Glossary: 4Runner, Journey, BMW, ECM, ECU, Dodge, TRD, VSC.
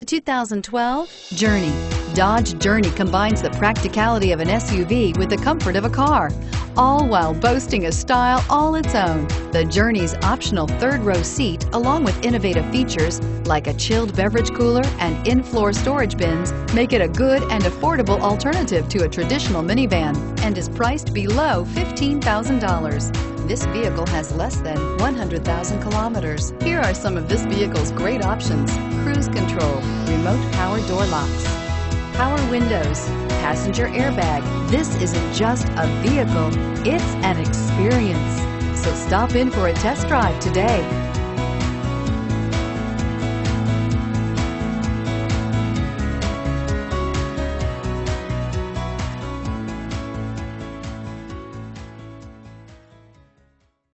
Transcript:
The 2012 Journey. Dodge Journey combines the practicality of an SUV with the comfort of a car, all while boasting a style all its own. The Journey's optional third-row seat, along with innovative features like a chilled beverage cooler and in-floor storage bins, make it a good and affordable alternative to a traditional minivan and is priced below $15,000. This vehicle has less than 100,000 kilometers. Here are some of this vehicle's great options: cruise control, remote power door locks, power windows, passenger airbag. This isn't just a vehicle, it's an experience. So stop in for a test drive today.